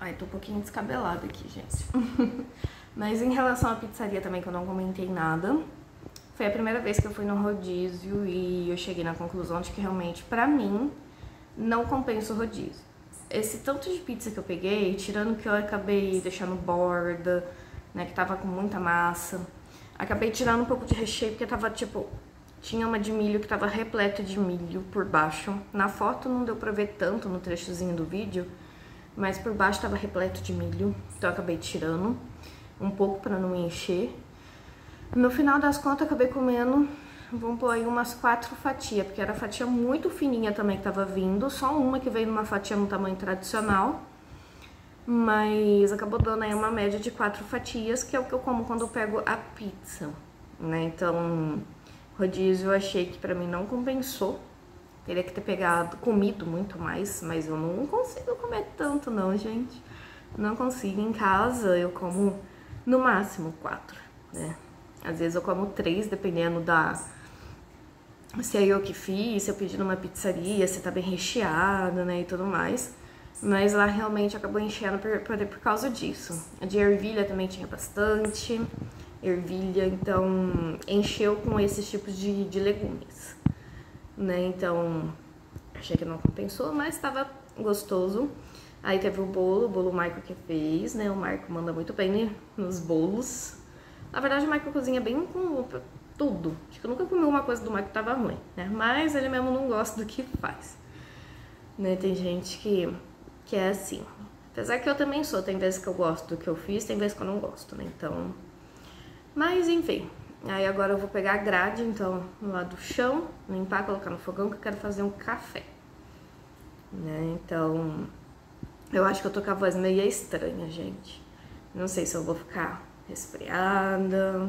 Ai, tô um pouquinho descabelada aqui, gente. Mas em relação à pizzaria também, que eu não comentei nada, foi a primeira vez que eu fui num rodízio e eu cheguei na conclusão de que realmente, pra mim, não compensa o rodízio. Esse tanto de pizza que eu peguei, tirando que eu acabei deixando borda, né, que tava com muita massa, acabei tirando um pouco de recheio, porque tava, tipo, tinha uma de milho que tava repleta de milho por baixo. Na foto não deu pra ver tanto no trechozinho do vídeo, mas por baixo tava repleto de milho, então eu acabei tirando um pouco pra não encher. No final das contas, eu acabei comendo, vamos pôr aí umas 4 fatias, porque era fatia muito fininha também que tava vindo, só uma que veio numa fatia no tamanho tradicional, mas acabou dando aí uma média de 4 fatias, que é o que eu como quando eu pego a pizza, né? Então, rodízio eu achei que pra mim não compensou, teria que ter pegado, comido muito mais, mas eu não consigo comer tanto não, gente. Não consigo, em casa eu como no máximo 4, né? Às vezes eu como 3, dependendo da... se é eu que fiz, se eu pedi numa pizzaria, se tá bem recheado, né, e tudo mais. Mas lá realmente acabou enchendo por causa disso. A de ervilha também tinha bastante ervilha, então encheu com esses tipos de legumes, né, então achei que não compensou, mas tava gostoso. Aí teve o bolo Maicon que fez, né, o Maicon manda muito bem, né, nos bolos. Na verdade, o Maicon cozinha bem com tudo. Acho que eu nunca comi uma coisa do Maicon que tava ruim, né? Mas ele mesmo não gosta do que faz, né? Tem gente que é assim. Apesar que eu também sou. Tem vezes que eu gosto do que eu fiz, tem vezes que eu não gosto, né? Então... mas, enfim. Aí agora eu vou pegar a grade, então, lá do chão, limpar, colocar no fogão, que eu quero fazer um café, né? Então... eu acho que eu tô com a voz meio estranha, gente. Não sei se eu vou ficar... resfriada,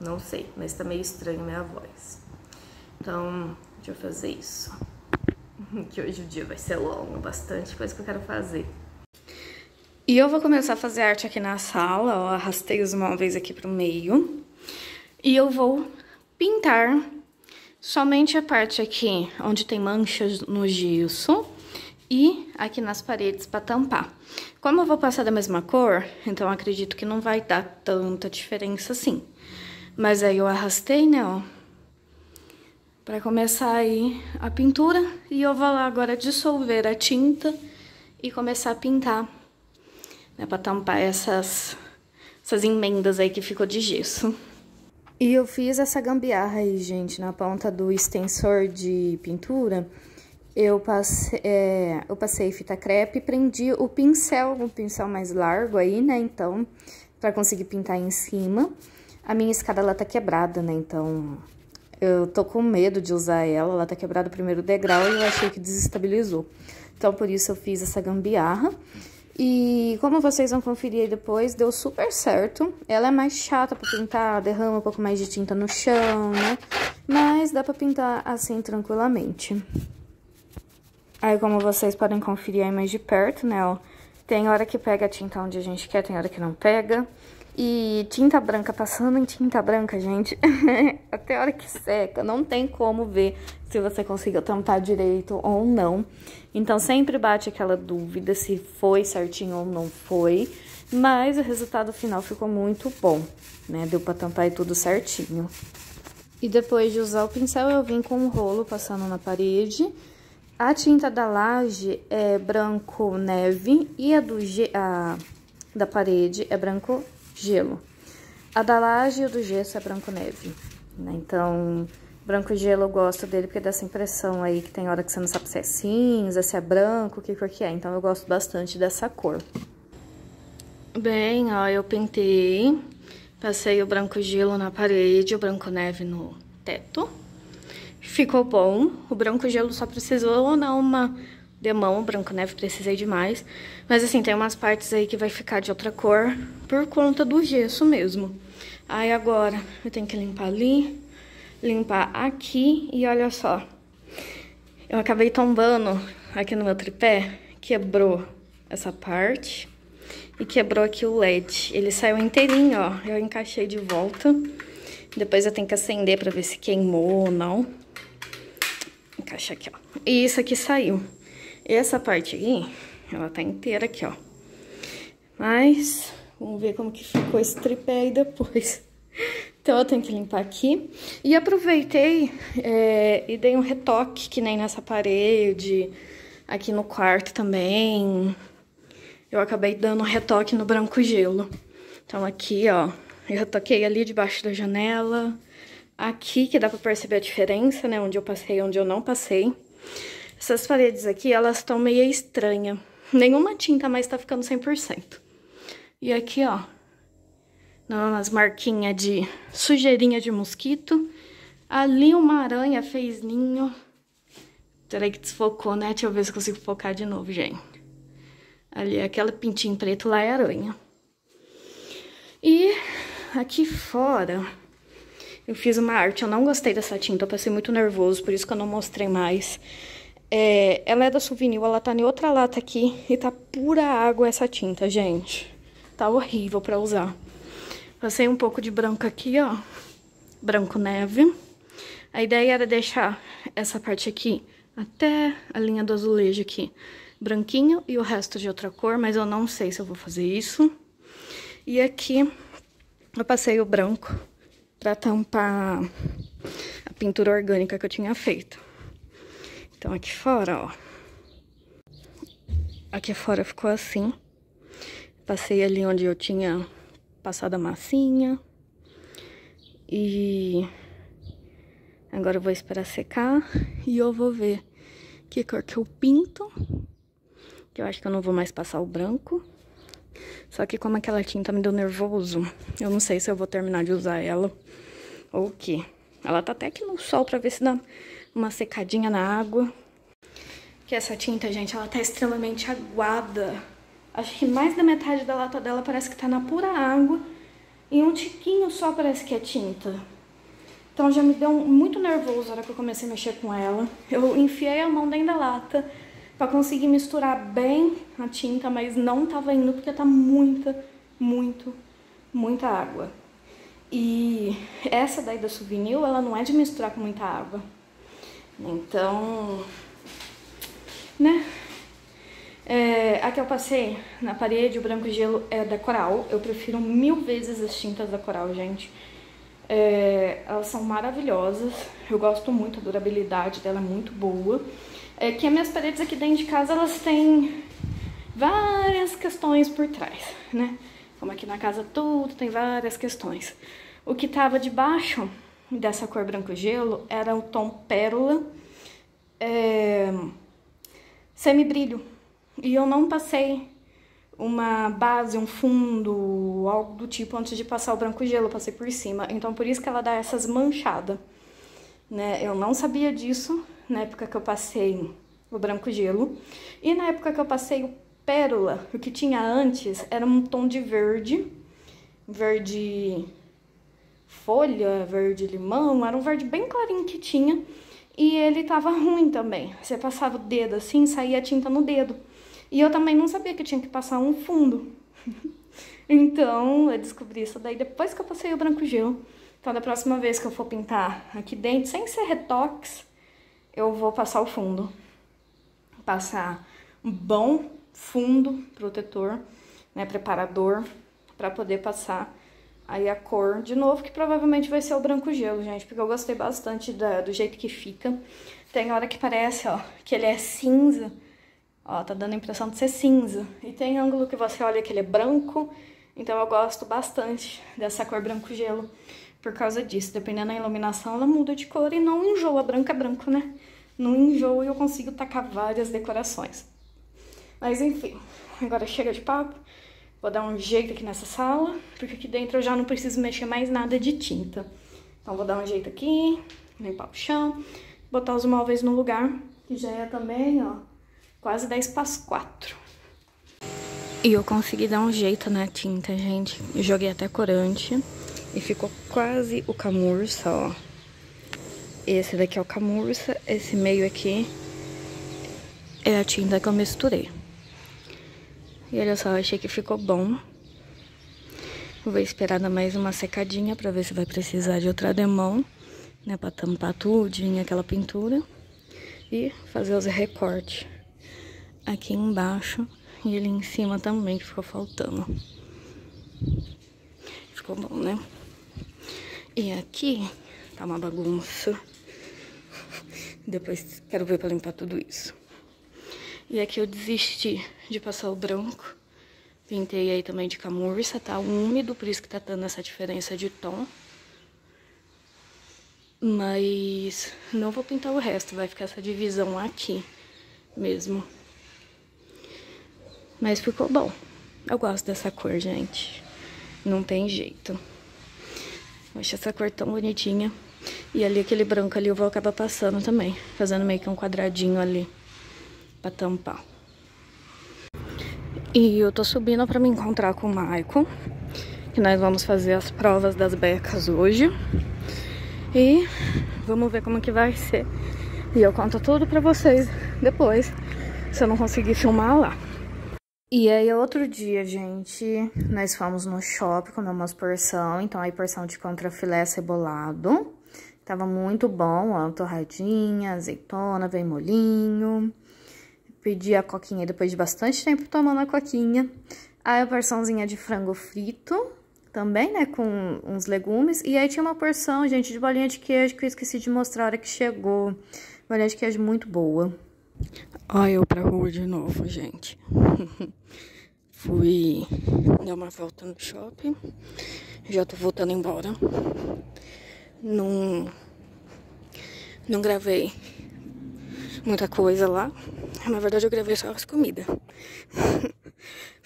não sei, mas tá meio estranho a minha voz. Então, deixa eu fazer isso, que hoje o dia vai ser longo, bastante coisa que eu quero fazer. E eu vou começar a fazer arte aqui na sala, ó, arrastei os móveis aqui pro meio. E eu vou pintar somente a parte aqui onde tem manchas no gesso e aqui nas paredes para tampar. Como eu vou passar da mesma cor, então eu acredito que não vai dar tanta diferença assim. Mas aí eu arrastei, né, ó, pra começar aí a pintura. E eu vou lá agora dissolver a tinta e começar a pintar, né, pra tampar essas emendas aí que ficou de gesso. E eu fiz essa gambiarra aí, gente, na ponta do extensor de pintura. Eu passei fita crepe e prendi o pincel mais largo aí, né, então, pra conseguir pintar em cima. A minha escada, ela tá quebrada, né, então, eu tô com medo de usar ela, ela tá quebrada o primeiro degrau e eu achei que desestabilizou. Então, por isso eu fiz essa gambiarra. E como vocês vão conferir aí depois, deu super certo. Ela é mais chata pra pintar, derrama um pouco mais de tinta no chão, né, mas dá pra pintar assim tranquilamente. Aí, como vocês podem conferir aí mais de perto, né, ó, tem hora que pega a tinta onde a gente quer, tem hora que não pega. E tinta branca, passando em tinta branca, gente, até a hora que seca, não tem como ver se você conseguiu tampar direito ou não. Então, sempre bate aquela dúvida se foi certinho ou não foi, mas o resultado final ficou muito bom, né, deu pra tampar aí tudo certinho. E depois de usar o pincel, eu vim com um rolo passando na parede. A tinta da laje é branco neve e a da parede é branco gelo. A da laje e o do gesso é branco neve, né? Então, branco gelo eu gosto dele porque dá essa impressão aí que tem hora que você não sabe se é cinza, se é branco, que cor que é. Então, eu gosto bastante dessa cor. Bem, ó, eu pintei, passei o branco gelo na parede, o branco neve no teto. Ficou bom, o branco gelo só precisou dar uma demão, o branco neve precisei demais. Mas assim, tem umas partes aí que vai ficar de outra cor por conta do gesso mesmo. Aí agora eu tenho que limpar ali, limpar aqui e olha só. Eu acabei tombando aqui no meu tripé, quebrou essa parte e quebrou aqui o LED. Ele saiu inteirinho, ó, eu encaixei de volta. Depois eu tenho que acender pra ver se queimou ou não. Encaixa aqui, ó. E isso aqui saiu. Essa parte aqui, ela tá inteira aqui, ó. Mas vamos ver como que ficou esse tripé aí depois. Então eu tenho que limpar aqui. E aproveitei e dei um retoque, que nem nessa parede, aqui no quarto também. Eu acabei dando um retoque no branco gelo. Então aqui, ó, eu retoquei ali debaixo da janela. Aqui que dá pra perceber a diferença, né? Onde eu passei e onde eu não passei. Essas paredes aqui, elas estão meio estranhas. Nenhuma tinta mais tá ficando 100%. E aqui, ó, umas marquinhas de sujeirinha de mosquito. Ali uma aranha fez ninho. Peraí que desfocou, né? Deixa eu ver se consigo focar de novo, gente. Ali, aquele pintinho preto lá é aranha. E aqui fora... eu fiz uma arte, eu não gostei dessa tinta, eu passei muito nervoso, por isso que eu não mostrei mais. Ela é da Suvinil, ela tá em outra lata aqui e tá pura água essa tinta, gente. Tá horrível pra usar. Passei um pouco de branco aqui, ó. Branco neve. A ideia era deixar essa parte aqui até a linha do azulejo aqui branquinho e o resto de outra cor, mas eu não sei se eu vou fazer isso. E aqui eu passei o branco pra tampar a pintura orgânica que eu tinha feito. Então aqui fora, ó, aqui fora ficou assim. Passei ali onde eu tinha passado a massinha. E agora eu vou esperar secar e eu vou ver que cor que eu pinto, que eu acho que eu não vou mais passar o branco. Só que como aquela tinta me deu nervoso, eu não sei se eu vou terminar de usar ela ou o quê. Ela tá até aqui no sol pra ver se dá uma secadinha na água. Que essa tinta, gente, ela tá extremamente aguada. Acho que mais da metade da lata dela parece que tá na pura água. E um tiquinho só parece que é tinta. Então já me deu muito nervoso na hora que eu comecei a mexer com ela. Eu enfiei a mão dentro da lata pra conseguir misturar bem a tinta, mas não tava indo porque tá muita água. E essa daí da Suvinil, ela não é de misturar com muita água. Então, né? Aqui eu passei na parede, o branco gelo é da Coral. Eu prefiro 1000 vezes as tintas da Coral, gente. Elas são maravilhosas. Eu gosto muito, a durabilidade dela é muito boa. É que as minhas paredes aqui dentro de casa, elas têm várias questões por trás, né? Como aqui na casa tudo tem várias questões. O que tava debaixo dessa cor branco gelo era o tom pérola, semibrilho. E eu não passei uma base, um fundo, algo do tipo antes de passar o branco gelo, eu passei por cima. Então por isso que ela dá essas manchadas, né? Eu não sabia disso na época que eu passei o branco gelo. E na época que eu passei o pérola, o que tinha antes era um tom de verde. Verde folha, verde limão, era um verde bem clarinho que tinha. E ele tava ruim também. Você passava o dedo assim, saía a tinta no dedo. E eu também não sabia que tinha que passar um fundo. Então, eu descobri isso daí depois que eu passei o branco gelo. Então, da próxima vez que eu for pintar aqui dentro, sem ser retoques, eu vou passar o fundo, passar um bom fundo protetor, né, preparador, pra poder passar aí a cor de novo, que provavelmente vai ser o branco gelo, gente, porque eu gostei bastante do jeito que fica. Tem hora que parece, ó, que ele é cinza, ó, tá dando a impressão de ser cinza, e tem ângulo que você olha que ele é branco, então eu gosto bastante dessa cor branco gelo. Por causa disso, dependendo da iluminação, ela muda de cor e não enjoa. Branco é branco, né? Não enjoa e eu consigo tacar várias decorações. Mas enfim, agora chega de papo. Vou dar um jeito aqui nessa sala, porque aqui dentro eu já não preciso mexer mais nada de tinta. Então vou dar um jeito aqui, limpar o chão, botar os móveis no lugar, que já é também, ó, quase 3:40. E eu consegui dar um jeito na tinta, gente. Eu joguei até corante. E ficou quase o camurça, ó. Esse daqui é o camurça, esse meio aqui é a tinta que eu misturei. E olha só, eu achei que ficou bom. Vou esperar dar mais uma secadinha pra ver se vai precisar de outra demão, né? Pra tampar tudo em aquela pintura. E fazer os recortes aqui embaixo E ali em cima também, que ficou faltando. Ficou bom, né? E aqui tá uma bagunça. Depois quero ver pra limpar tudo isso. E aqui eu desisti de passar o branco. Pintei aí também de camurça, tá úmido, por isso que tá dando essa diferença de tom. Mas não vou pintar o resto, vai ficar essa divisão aqui mesmo. Mas ficou bom. Eu gosto dessa cor, gente. Não tem jeito. Eu acho essa cor tão bonitinha. E ali aquele branco ali eu vou acabar passando também, fazendo meio que um quadradinho ali pra tampar. E eu tô subindo pra me encontrar com o Maicon, que nós vamos fazer as provas das becas hoje. E vamos ver como que vai ser. E eu conto tudo pra vocês depois, se eu não conseguir filmar lá. E aí, outro dia, gente, nós fomos no shopping comer umas porção. Então, aí, porção de contrafilé cebolado. Tava muito bom, ó, torradinha, azeitona, vem molhinho. Pedi a coquinha depois de bastante tempo tomando a coquinha. Aí, a porçãozinha de frango frito também, né, com uns legumes. E aí, tinha uma porção, gente, de bolinha de queijo que eu esqueci de mostrar a hora que chegou. Bolinha de queijo muito boa. Olha eu pra rua de novo, gente. Fui dar uma volta no shopping. Já tô voltando embora. Não gravei muita coisa lá. Na verdade eu gravei só as comidas.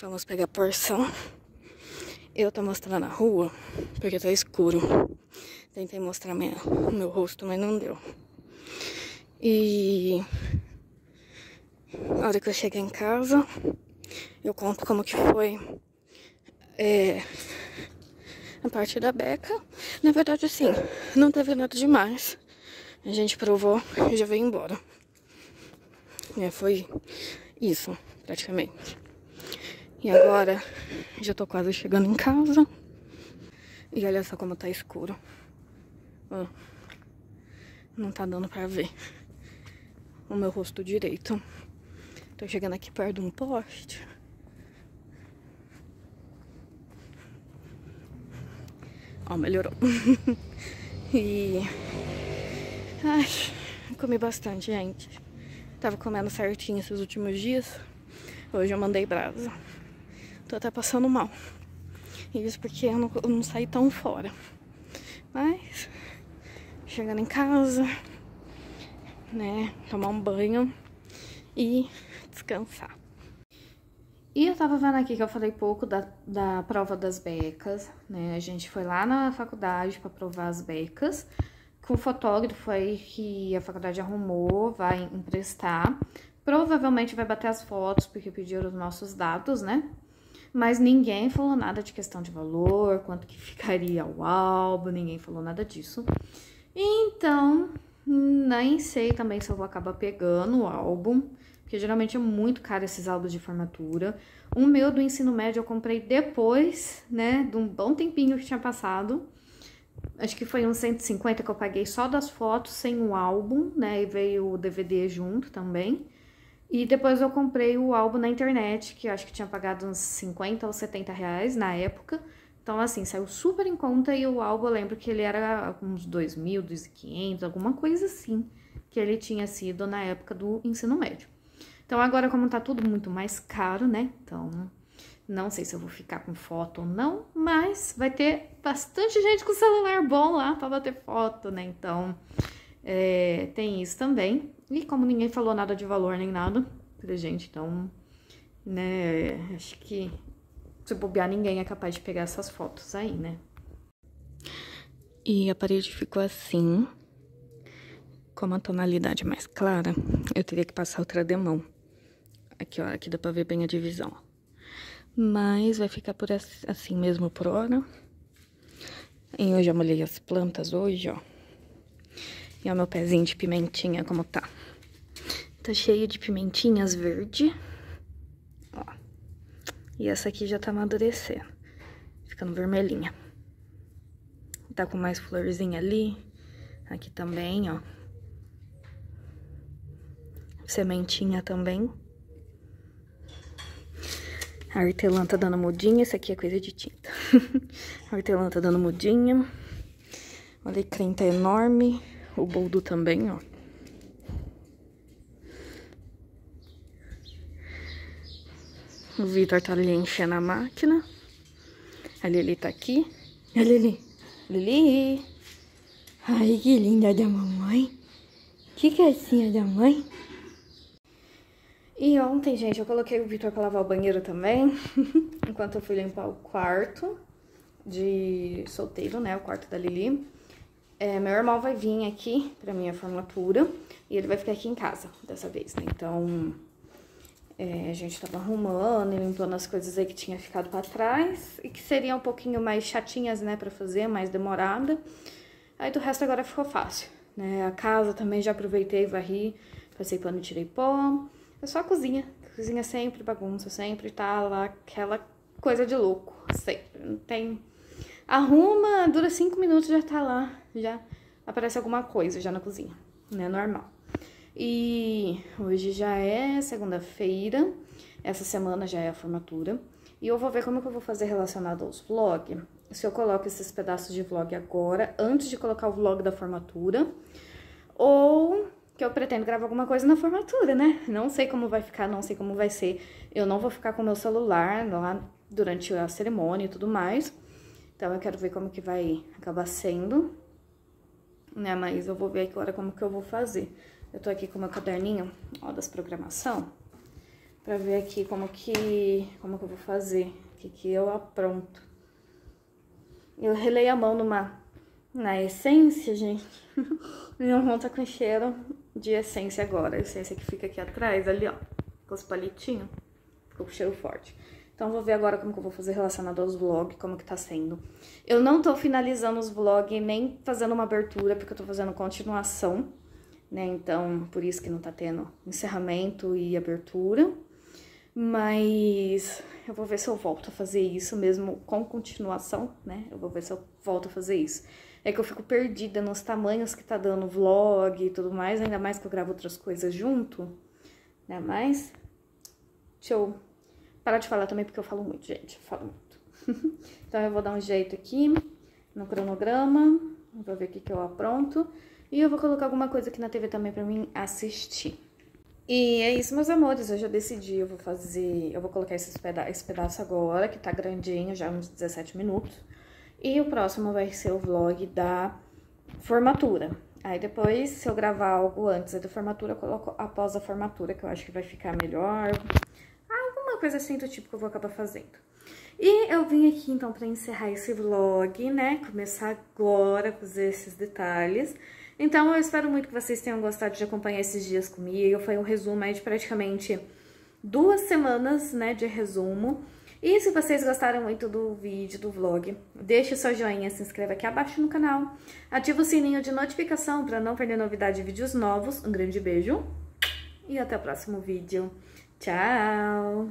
Vamos pegar porção. Eu tô mostrando a rua porque tá escuro. Tentei mostrar meu rosto, mas não deu. E a hora que eu cheguei em casa, eu conto como que foi a parte da beca. Na verdade, assim, não teve nada demais. A gente provou e já veio embora. É, foi isso, praticamente. E agora, já tô quase chegando em casa. E olha só como tá escuro. Ó, não tá dando pra ver o meu rosto direito. Tô chegando aqui perto de um poste. Ó, melhorou. E... ai, comi bastante, gente. Tava comendo certinho esses últimos dias. Hoje eu mandei brasa. Tô até passando mal. Isso porque eu não saí tão fora. Mas... chegando em casa... né, tomar um banho... e descansar. E eu tava vendo aqui que eu falei pouco da prova das becas, né? A gente foi lá na faculdade pra provar as becas. Com o fotógrafo aí que a faculdade arrumou, vai emprestar. Provavelmente vai bater as fotos, porque pediram os nossos dados, né? Mas ninguém falou nada de questão de valor, quanto que ficaria o álbum, ninguém falou nada disso. Então... nem sei também se eu vou acabar pegando o álbum, porque geralmente é muito caro esses álbuns de formatura. O meu do ensino médio eu comprei depois, né, de um bom tempinho que tinha passado. Acho que foi uns 150 que eu paguei só das fotos, sem o álbum, né, e veio o DVD junto também. E depois eu comprei o álbum na internet, que eu acho que tinha pagado uns 50 ou 70 reais na época. Então, assim, saiu super em conta e o álbum, eu lembro que ele era uns 2.000, 2.500, alguma coisa assim, que ele tinha sido na época do ensino médio. Então, agora, como tá tudo muito mais caro, né? Então, não sei se eu vou ficar com foto ou não, mas vai ter bastante gente com celular bom lá pra bater foto, né? Então, tem isso também. E como ninguém falou nada de valor nem nada pra gente, então, né, acho que... se bobear, ninguém é capaz de pegar essas fotos aí, né? E a parede ficou assim. Como a tonalidade é mais clara, eu teria que passar outra demão. Aqui, ó, aqui dá pra ver bem a divisão. Mas vai ficar por assim mesmo por hora. E eu já molhei as plantas hoje, ó. E ó, meu pezinho de pimentinha, como tá. Tá cheio de pimentinhas verde. Ó. E essa aqui já tá amadurecendo, ficando vermelhinha. Tá com mais florzinha ali, aqui também, ó. Sementinha também. A hortelã tá dando mudinha, essa aqui é coisa de tinta. A hortelã tá dando mudinha. O alecrim tá enorme. O boldo também, ó. O Vitor tá ali enchendo a máquina. A Lili tá aqui. A Lili. Lili. Ai, que linda da mamãe. Que gracinha da mãe. E ontem, gente, eu coloquei o Vitor pra lavar o banheiro também. Enquanto eu fui limpar o quarto de solteiro, né? O quarto da Lili. É, meu irmão vai vir aqui pra minha formatura. E ele vai ficar aqui em casa dessa vez, né? Então... É, a gente tava arrumando e limpando as coisas aí que tinha ficado pra trás e que seriam um pouquinho mais chatinhas, né, pra fazer, mais demorada. Aí do resto agora ficou fácil, né? A casa também já aproveitei, varri, passei pano, tirei pó. É só a cozinha. A cozinha sempre bagunça, sempre tá lá aquela coisa de louco, sempre. Não tem... Arruma, dura 5 minutos, já tá lá, já aparece alguma coisa já na cozinha, né, normal. E hoje já é segunda-feira, essa semana já é a formatura. E eu vou ver como que eu vou fazer relacionado aos vlogs. Se eu coloco esses pedaços de vlog agora, antes de colocar o vlog da formatura. Ou que eu pretendo gravar alguma coisa na formatura, né? Não sei como vai ficar, não sei como vai ser. Eu não vou ficar com o meu celular lá durante a cerimônia e tudo mais. Então eu quero ver como que vai acabar sendo, né? Mas eu vou ver agora como que eu vou fazer. Eu tô aqui com o meu caderninho, ó, das programação, pra ver aqui como que eu vou fazer, o que que eu apronto. Eu relei a mão na essência, gente, minha mão tá com cheiro de essência agora, a essência que fica aqui atrás, ali, ó, com os palitinhos, ficou com cheiro forte. Então, eu vou ver agora como que eu vou fazer relacionado aos vlogs, como que tá sendo. Eu não tô finalizando os vlogs, nem fazendo uma abertura, porque eu tô fazendo continuação. Né, então, por isso que não tá tendo encerramento e abertura. Mas eu vou ver se eu volto a fazer isso mesmo com continuação, né? Eu vou ver se eu volto a fazer isso. É que eu fico perdida nos tamanhos que tá dando vlog e tudo mais, ainda mais que eu gravo outras coisas junto, né? Mas deixa eu parar de falar também, porque eu falo muito, gente. Eu falo muito. Então eu vou dar um jeito aqui no cronograma, vou ver o que que eu apronto. E eu vou colocar alguma coisa aqui na TV também pra mim assistir. E é isso, meus amores. Eu já decidi, eu vou fazer... Eu vou colocar esse pedaço agora, que tá grandinho, já uns 17 minutos. E o próximo vai ser o vlog da formatura. Aí depois, se eu gravar algo antes da formatura, eu coloco após a formatura, que eu acho que vai ficar melhor. Alguma coisa assim do tipo que eu vou acabar fazendo. E eu vim aqui, então, pra encerrar esse vlog, né? Começar agora a fazer esses detalhes. Então, eu espero muito que vocês tenham gostado de acompanhar esses dias comigo. Foi um resumo aí de praticamente 2 semanas, né, de resumo. E se vocês gostaram muito do vídeo, do vlog, deixe o seu joinha, se inscreva aqui abaixo no canal. Ativa o sininho de notificação para não perder novidade de vídeos novos. Um grande beijo e até o próximo vídeo. Tchau!